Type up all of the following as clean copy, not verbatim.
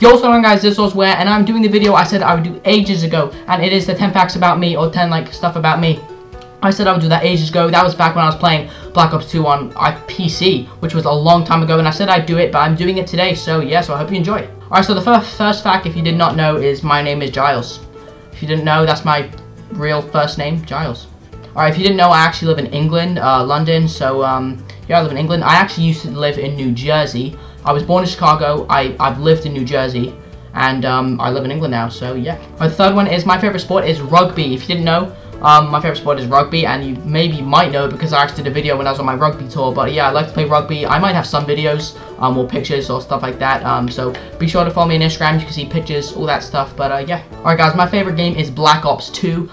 Yo, what's going on, guys? This was where, and I'm doing the video I said I would do ages ago, and it is the 10 facts about me, or 10 like stuff about me. I said I would do that ages ago. That was back when I was playing Black Ops 2 on PC, which was a long time ago, and I said I'd do it, but I'm doing it today, so yeah, so I hope you enjoy it. Alright, so the first fact, if you did not know, is my name is Giles. If you didn't know, that's my real first name, Giles. Alright, if you didn't know, I actually live in England, London, so yeah, I live in England. I actually used to live in New Jersey. I was born in Chicago, I've lived in New Jersey, and I live in England now, so yeah. Right, the third one is my favorite sport is rugby. If you didn't know, my favorite sport is rugby, and you maybe might know because I actually did a video when I was on my rugby tour. But yeah, I like to play rugby. I might have some videos or pictures or stuff like that. So be sure to follow me on Instagram. You can see pictures, all that stuff. But yeah, all right, guys. My favorite game is Black Ops 2.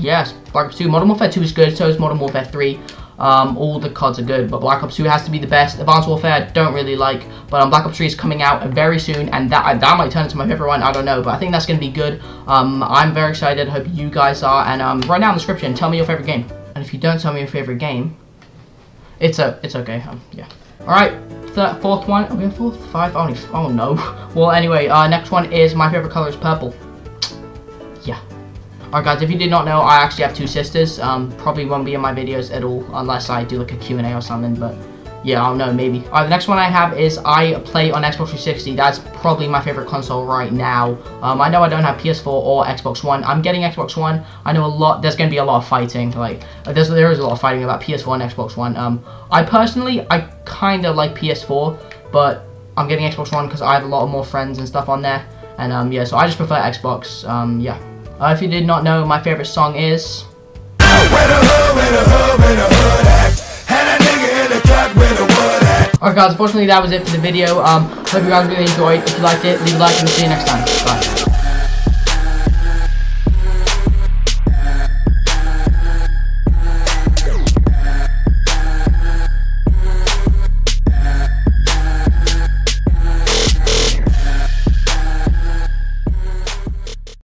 Yes, Black Ops 2. Modern Warfare 2 is good. So is Modern Warfare 3. All the CODs are good, but Black Ops 2 has to be the best. Advanced Warfare I don't really like, but Black Ops 3 is coming out very soon, and that might turn into my favorite one, I don't know, but I think that's going to be good. I'm very excited, hope you guys are, and right now in the description, tell me your favorite game, and if you don't tell me your favorite game, it's okay, yeah. Alright, fourth one, are we on fourth? Five? Oh no. Well, anyway, next one is my favorite color is purple. Yeah. Alright guys, if you did not know, I actually have two sisters, probably won't be in my videos at all, unless I do like a Q&A or something, but yeah, I don't know, maybe. Alright, the next one I have is I play on Xbox 360, that's probably my favorite console right now. I know I don't have PS4 or Xbox One, I'm getting Xbox One, I know there's going to be a lot of fighting, like, there is a lot of fighting about PS4 and Xbox One. I personally, I kind of like PS4, but I'm getting Xbox One because I have a lot more friends and stuff on there, and yeah, so I just prefer Xbox, yeah. If you did not know, my favorite song is... Alright guys, unfortunately that was it for the video. Hope you guys really enjoyed. If you liked it, leave a like and we'll see you next time.